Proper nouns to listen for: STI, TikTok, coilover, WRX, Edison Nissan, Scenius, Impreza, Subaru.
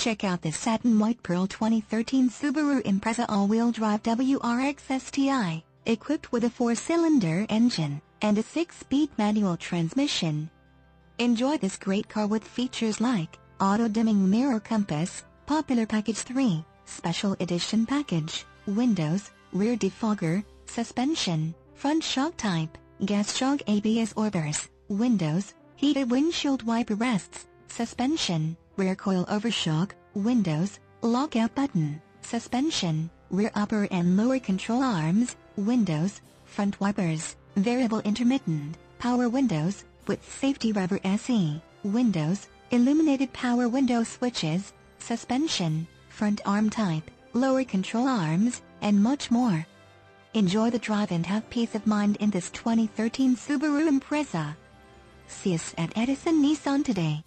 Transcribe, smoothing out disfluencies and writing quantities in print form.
Check out this satin white pearl 2013 Subaru Impreza all-wheel drive WRX STI, equipped with a 4-cylinder engine and a 6-speed manual transmission. Enjoy this great car with features like auto-dimming mirror compass, popular package 3, special edition package, windows, rear defogger, suspension, front shock type, gas shock ABS orders, windows, heated windshield wiper rests, suspension, rear coilover shock, windows, lockout button, suspension, rear upper and lower control arms, windows, front wipers, variable intermittent, power windows, with safety rubber SE, windows, illuminated power window switches, suspension, front arm type, lower control arms, and much more. Enjoy the drive and have peace of mind in this 2013 Subaru Impreza. See us at Edison Nissan today.